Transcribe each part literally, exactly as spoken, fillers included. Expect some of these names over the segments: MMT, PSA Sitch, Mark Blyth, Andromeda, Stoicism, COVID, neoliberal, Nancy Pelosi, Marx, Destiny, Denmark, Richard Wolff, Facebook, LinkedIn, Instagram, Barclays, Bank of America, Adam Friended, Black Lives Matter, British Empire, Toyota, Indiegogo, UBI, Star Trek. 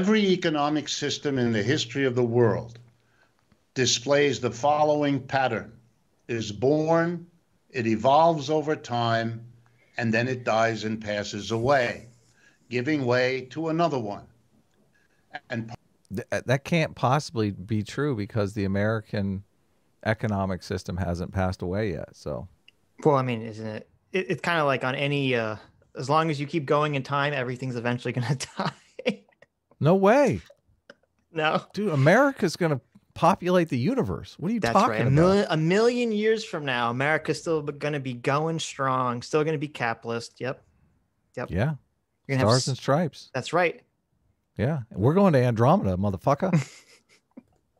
Every economic system in the history of the world displays the following pattern. It is born, it evolves over time, and then it dies and passes away, giving way to another one. And that can't possibly be true because the American economic system hasn't passed away yet. So, well, I mean, isn't it? it it's kind of like on any, uh, as long as you keep going in time, everything's eventually going to die. No way. No, dude, America's going to populate the universe. What are you That's talking right. a million, about? A million years from now, America's still going to be going strong, still going to be capitalist. Yep. Yep. Yeah. You're gonna Stars have, and stripes. That's right. Yeah. We're going to Andromeda, motherfucker.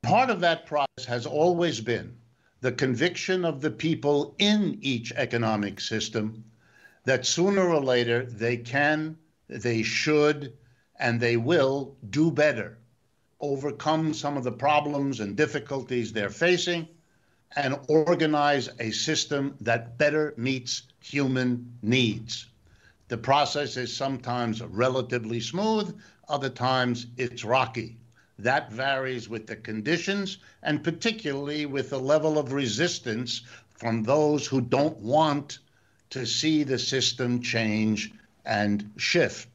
Part of that process has always been the conviction of the people in each economic system that sooner or later they can, they should, and they will do better, overcome some of the problems and difficulties they're facing, and organize a system that better meets human needs. The process is sometimes relatively smooth, other times it's rocky. That varies with the conditions and particularly with the level of resistance from those who don't want to see the system change and shift.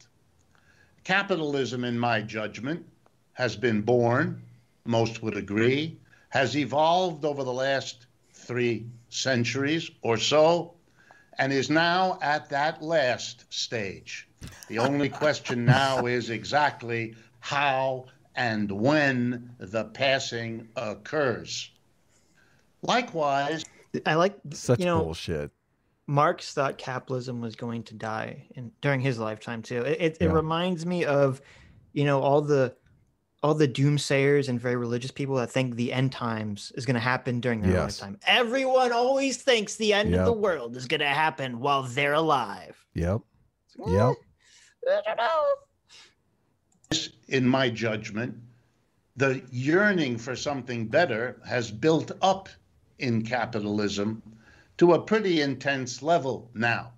Capitalism, in my judgment, has been born, most would agree, has evolved over the last three centuries or so, and is now at that last stage. The only question now is exactly how and when the passing occurs. Likewise, I like such you know, bullshit. Marx thought capitalism was going to die in, during his lifetime too. It it, yeah. it reminds me of, you know, all the all the doomsayers and very religious people that think the end times is going to happen during their yes. lifetime. Everyone always thinks the end yep. of the world is going to happen while they're alive. Yep. Like, eh, yep. I don't know. In my judgment, the yearning for something better has built up in capitalism to a pretty intense level now.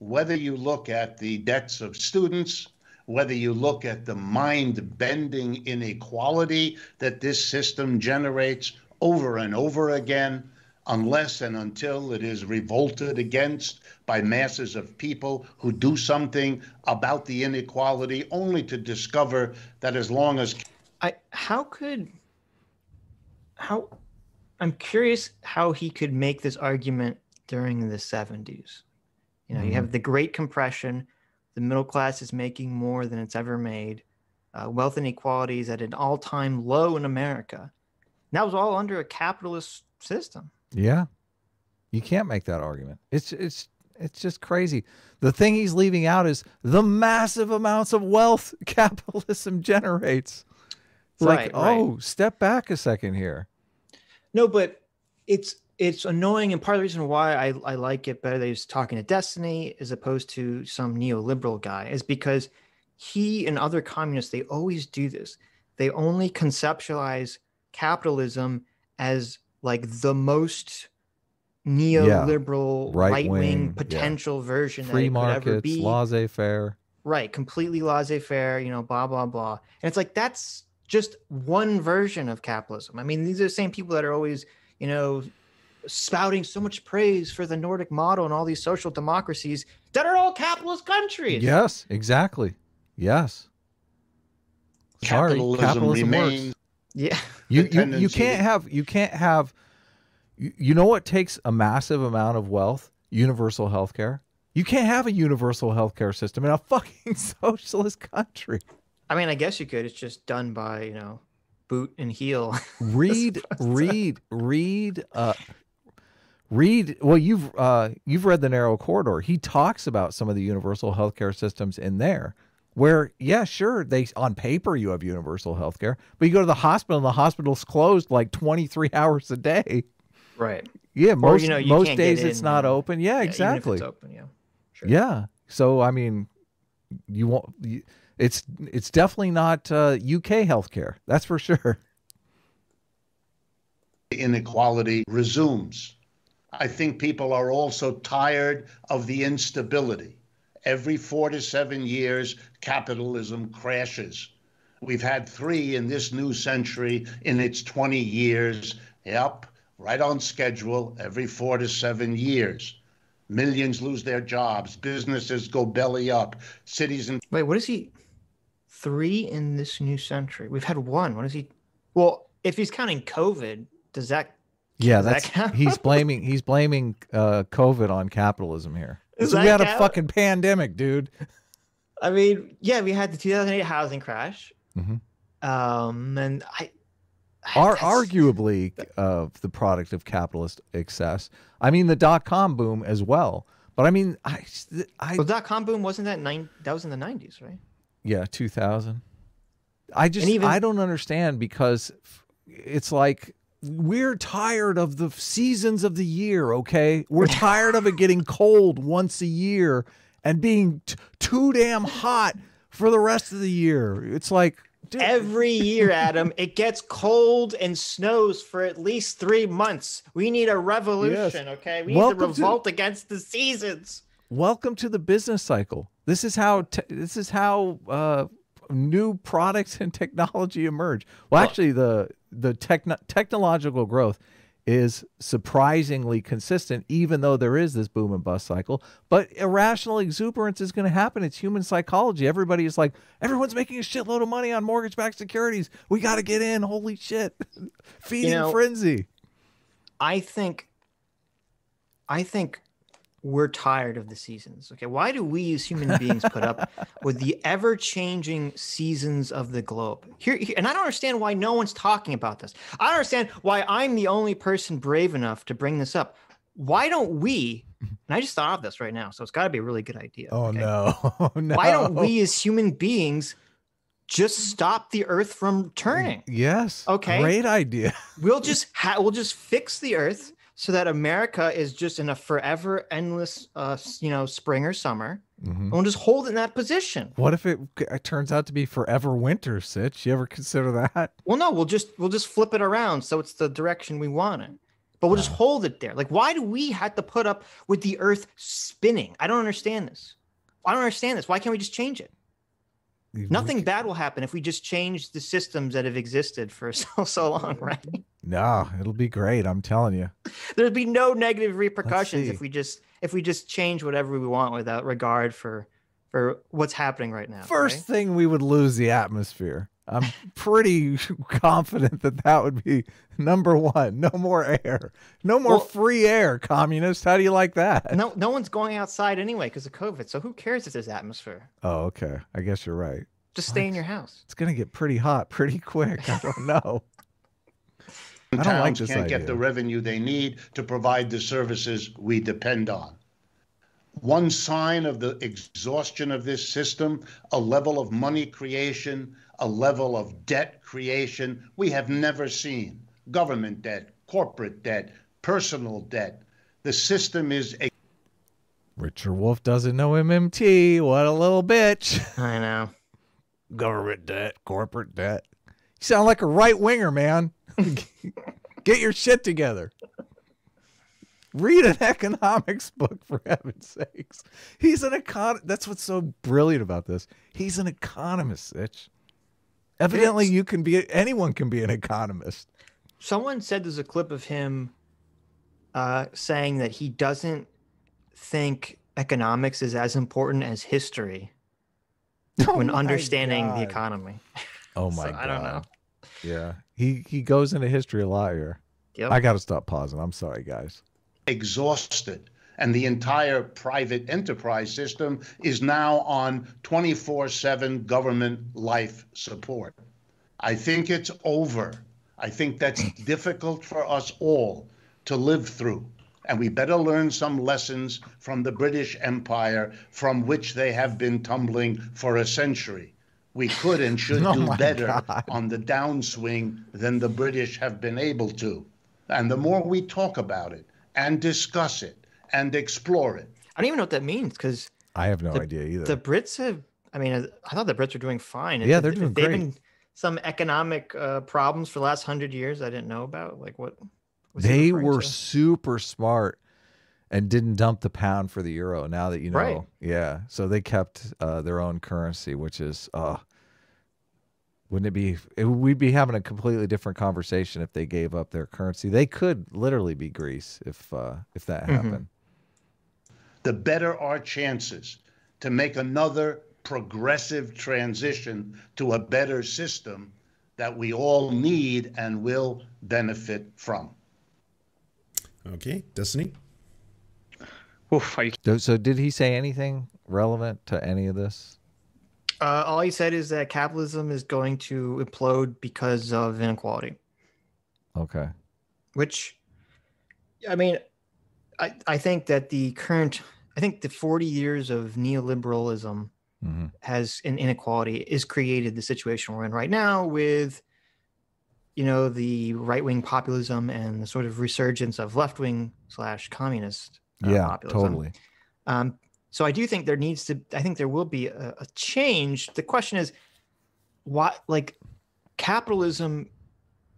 Whether you look at the debts of students, whether you look at the mind-bending inequality that this system generates over and over again, unless and until it is revolted against by masses of people who do something about the inequality, only to discover that as long as... I, how could... How... I'm curious how he could make this argument during the seventies. You know, mm-hmm. you have the Great Compression, the middle class is making more than it's ever made, uh, wealth inequality is at an all-time low in America. And that was all under a capitalist system. Yeah, you can't make that argument. It's it's it's just crazy. The thing he's leaving out is the massive amounts of wealth capitalism generates. It's right, like, oh, right. step back a second here. No, but it's it's annoying, and part of the reason why I, I like it better that he's talking to Destiny as opposed to some neoliberal guy is because he and other communists, they always do this. They only conceptualize capitalism as like the most neoliberal, yeah, right-wing, right-wing potential yeah. version Free that it markets, could ever be. Laissez-faire. Right, completely laissez-faire, you know, blah, blah, blah. And it's like, that's just one version of capitalism. I mean, these are the same people that are always, you know, spouting so much praise for the Nordic model and all these social democracies that are all capitalist countries. Yes, exactly. Yes. Sorry, capitalism, capitalism remains... works. Yeah. You, you you can't have you can't have you, you know what takes a massive amount of wealth? Universal health care. You can't have a universal health care system in a fucking socialist country. I mean, I guess you could. It's just done by, you know, boot and heel. Read read read uh read well you've uh you've read The Narrow Corridor. He talks about some of the universal health care systems in there. Where, yeah, sure, they on paper you have universal health care, but you go to the hospital and the hospital's closed like twenty-three hours a day. Right. Yeah, most, or, you know, you most days it's not open. Yeah, yeah, exactly. Even if it's open, yeah. Sure. Yeah. So I mean, you won't. You, it's it's definitely not uh, U K health care. That's for sure. Inequality resumes. I think people are also tired of the instability. Every four to seven years, capitalism crashes. We've had three in this new century in its twenty years. Yep, right on schedule, every four to seven years. Millions lose their jobs. Businesses go belly up. Cities and... Wait, what is he? Three in this new century. We've had one. What is he? Well, if he's counting COVID, does that... Yeah, does that's... That he's blaming, he's blaming uh, COVID on capitalism here. Is we had count? a fucking pandemic, dude. I mean, yeah, we had the two thousand eight housing crash. Mm-hmm. um, and I, I are arguably uh, the product of capitalist excess. I mean, the dot com boom as well. But I mean, I, I well, dot com boom wasn't that nine? That was in the nineties, right? Yeah, two thousand. I just even, I don't understand, because it's like, we're tired of the seasons of the year. Okay, we're tired of it getting cold once a year and being t too damn hot for the rest of the year. It's like, dude. Every year, Adam, it gets cold and snows for at least three months. We need a revolution, yes. okay? We Welcome need to revolt to, against the seasons. Welcome to the business cycle. This is how t this is how uh, new products and technology emerge. Well, well actually, the the techno technological growth is surprisingly consistent, even though there is this boom and bust cycle. But irrational exuberance is going to happen. It's human psychology. Everybody is like, everyone's making a shitload of money on mortgage-backed securities. We got to get in. Holy shit. Feeding you know, frenzy. I think, I think we're tired of the seasons. Okay, why do we as human beings put up with the ever-changing seasons of the globe? Here, here, and I don't understand why no one's talking about this. I don't understand why I'm the only person brave enough to bring this up. Why don't we, and I just thought of this right now, so it's got to be a really good idea. Oh, okay? no. oh no. Why don't we as human beings just stop the earth from turning? Yes. Okay. Great idea. We'll just ha we'll just fix the earth, so that America is just in a forever, endless, uh, you know, spring or summer. Mm-hmm. And we'll just hold it in that position. What if it, it turns out to be forever winter, Sitch? You ever consider that? Well, no, we'll just we'll just flip it around so it's the direction we want it. But we'll just hold it there. Like, why do we have to put up with the earth spinning? I don't understand this. I don't understand this. Why can't we just change it? Nothing bad will happen if we just change the systems that have existed for so, so long, right? No, it'll be great. I'm telling you. There'd be no negative repercussions if we just if we just change whatever we want without regard for for what's happening right now. First right? thing, we would lose the atmosphere. I'm pretty confident that that would be number one. No more air. No more well, free air, communist. How do you like that? No, no one's going outside anyway because of COVID. So who cares if there's atmosphere? Oh, okay. I guess you're right. Just stay like, in your house. It's going to get pretty hot pretty quick. I don't know. I don't like this idea. Towns can't get the revenue they need to provide the services we depend on. One sign of the exhaustion of this system, a level of money creation, a level of debt creation we have never seen. Government debt, corporate debt, personal debt. The system is a... Richard Wolff doesn't know M M T. What a little bitch. I know. Government debt, corporate debt. You sound like a right-winger, man. Get your shit together. Read an economics book, for heaven's sakes. He's an econ. That's what's so brilliant about this. He's an economist, Sitch. Evidently, it's, you can be anyone can be an economist. Someone said there's a clip of him uh, saying that he doesn't think economics is as important as history oh when understanding God. the economy. Oh my so, God! I don't know. Yeah, he he goes into history a lot here. Yep. I got to stop pausing. I'm sorry, guys. Exhausted, and the entire private enterprise system is now on twenty-four seven government life support. I think it's over. I think that's difficult for us all to live through, and we better learn some lessons from the British Empire, from which they have been tumbling for a century. We could and should oh do better God. on the downswing than the British have been able to. And the more we talk about it, and discuss it, and explore it. I don't even know what that means, because I have no the, idea either. The Brits have, I mean, I thought the Brits were doing fine. Yeah, they're doing great. They've been some economic uh, problems for the last hundred years I didn't know about. Like what? Was they were to? super smart and didn't dump the pound for the euro. Now that you know, right. yeah. So they kept uh, their own currency, which is uh, Wouldn't it be, it, we'd be having a completely different conversation if they gave up their currency. They could literally be Greece if, uh, if that happened. Mm-hmm. The better our chances to make another progressive transition to a better system that we all need and will benefit from. Okay, Destiny? Oof, I... So did he say anything relevant to any of this? Uh, all he said is that capitalism is going to implode because of inequality. Okay. Which, I mean, I, I think that the current, I think the forty years of neoliberalism mm-hmm. has an inequality is created the situation we're in right now with, you know, the right-wing populism and the sort of resurgence of left-wing slash communist uh, yeah, populism. Yeah, totally. Um, So I do think there needs to, I think there will be a, a change. The question is, why, like, capitalism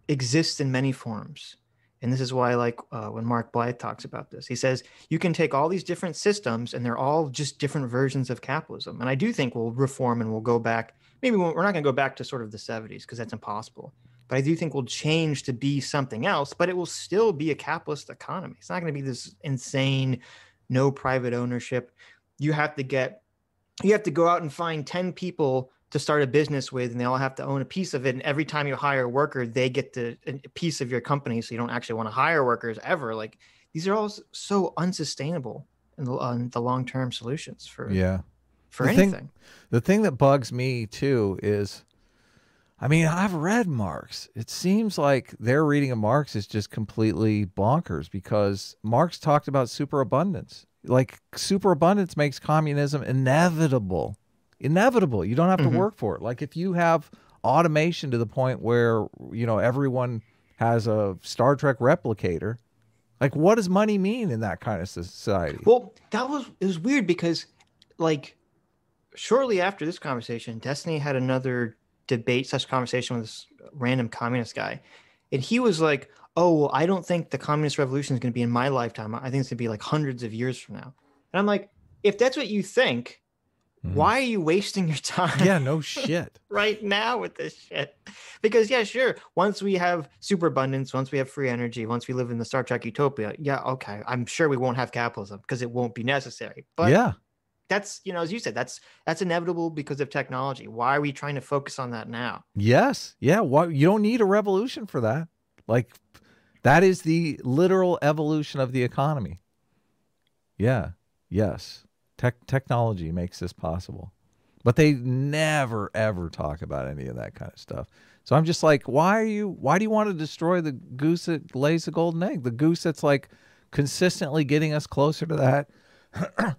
exists in many forms. And this is why, like, uh, when Mark Blyth talks about this, he says, you can take all these different systems and they're all just different versions of capitalism. And I do think we'll reform and we'll go back. Maybe we're not going to go back to sort of the seventies because that's impossible. But I do think we'll change to be something else, but it will still be a capitalist economy. It's not going to be this insane, no private ownership. You have to get, you have to go out and find ten people to start a business with, and they all have to own a piece of it. And every time you hire a worker, they get to, a piece of your company. So you don't actually want to hire workers ever. Like, these are all so unsustainable in the, uh, the long-term solutions for, yeah. for the anything. Thing, the thing that bugs me too is, I mean, I've read Marx. It seems like their reading of Marx is just completely bonkers because Marx talked about superabundance. Like, superabundance makes communism inevitable. Inevitable. You don't have to mm-hmm. work for it. Like, if you have automation to the point where, you know, everyone has a Star Trek replicator, like, what does money mean in that kind of society? Well, that was, it was weird because, like, shortly after this conversation, Destiny had another debate, such conversation with this random communist guy. And he was like, oh, well, I don't think the communist revolution is going to be in my lifetime. I think it's going to be like hundreds of years from now. And I'm like, if that's what you think, mm. why are you wasting your time? Yeah, no shit. Right now with this shit. Because, yeah, sure. Once we have superabundance, once we have free energy, once we live in the Star Trek utopia, yeah, okay. I'm sure we won't have capitalism because it won't be necessary. But yeah, that's, you know, as you said, that's that's inevitable because of technology. Why are we trying to focus on that now? Yes. Yeah. Why, you don't need a revolution for that. Like, that is the literal evolution of the economy. Yeah. Yes. Tech technology makes this possible. But they never, ever talk about any of that kind of stuff. So I'm just like, why are you, why do you want to destroy the goose that lays the golden egg? The goose that's like consistently getting us closer to that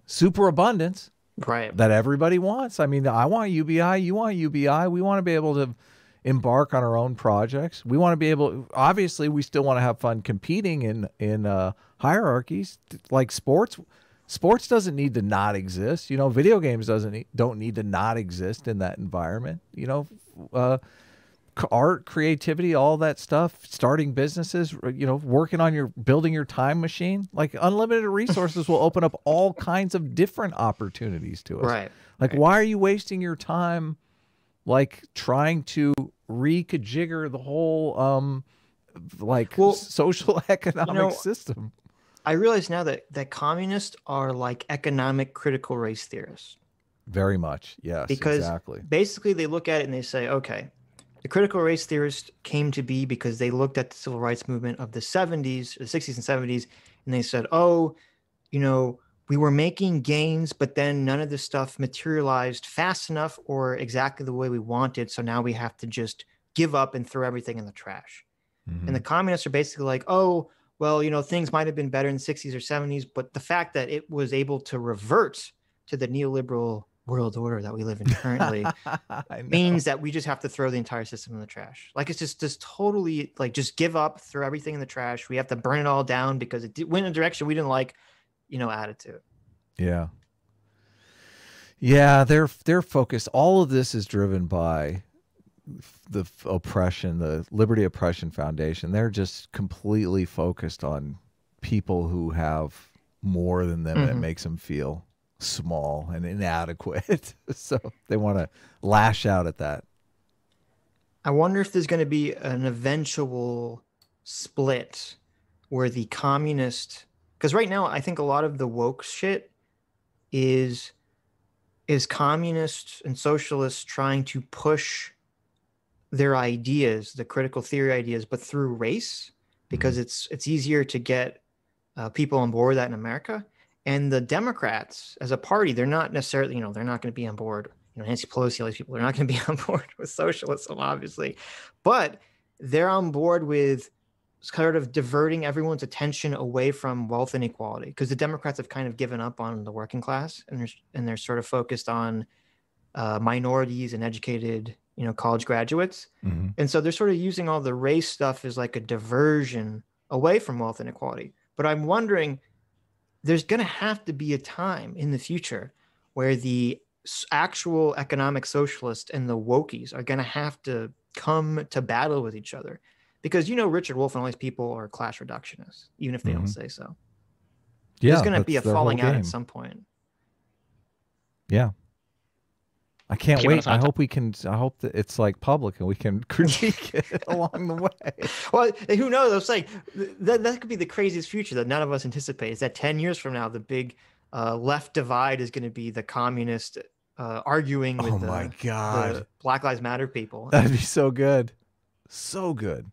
superabundance right. that everybody wants. I mean, I want U B I, you want U B I. We want to be able to embark on our own projects. We want to be able, obviously we still want to have fun competing in, in uh, hierarchies like sports. Sports doesn't need to not exist. You know, video games doesn't need, don't need to not exist in that environment. You know, uh, art, creativity, all that stuff, starting businesses, you know, working on your, building your time machine, like unlimited resources will open up all kinds of different opportunities to us. Right. Like, right. why are you wasting your time? Like trying to re-kajigger the whole um, like well, social economic you know, system. I realize now that, that communists are like economic critical race theorists. Very much, yes, because exactly. basically they look at it and they say, okay, the critical race theorists came to be because they looked at the civil rights movement of the seventies, the sixties and seventies, and they said, oh, you know, we were making gains, but then none of this stuff materialized fast enough or exactly the way we wanted. So now we have to just give up and throw everything in the trash. Mm-hmm. And the communists are basically like, oh, well, you know, things might have been better in the sixties or seventies, but the fact that it was able to revert to the neoliberal world order that we live in currently means that we just have to throw the entire system in the trash. Like, it's just just totally like just give up, throw everything in the trash. We have to burn it all down because it went in a direction we didn't like. You know, attitude. Yeah. Yeah, they're, they're focused. All of this is driven by the oppression, the Liberty Oppression Foundation. They're just completely focused on people who have more than them. Mm-hmm. And it makes them feel small and inadequate. So they want to lash out at that. I wonder if there's going to be an eventual split where the communist, because right now I think a lot of the woke shit is is communists and socialists trying to push their ideas, the critical theory ideas, but through race, because mm-hmm. it's it's easier to get uh, people on board with that in America. And the Democrats as a party, they're not necessarily, you know, they're not going to be on board. You know, Nancy Pelosi, all these people, they're not going to be on board with socialism, obviously, but they're on board with sort of diverting everyone's attention away from wealth inequality, because the Democrats have kind of given up on the working class, and they're, and they're sort of focused on uh, minorities and educated, you know, college graduates. Mm-hmm. And so they're sort of using all the race stuff as like a diversion away from wealth inequality. But I'm wondering, there's going to have to be a time in the future where the actual economic socialists and the wokies are going to have to come to battle with each other, because, you know, Richard Wolff and all these people are class reductionists, even if they mm-hmm. don't say so. Yeah, there's going to be a falling out at some point. Yeah. I can't wait. I hope we can, I hope that it's like public and we can critique it along the way. Well, who knows? I'm saying that, that could be the craziest future that none of us anticipate, is that ten years from now, the big uh, left divide is going to be the communist uh, arguing with oh my the, God. the Black Lives Matter people. That'd be so good. So good.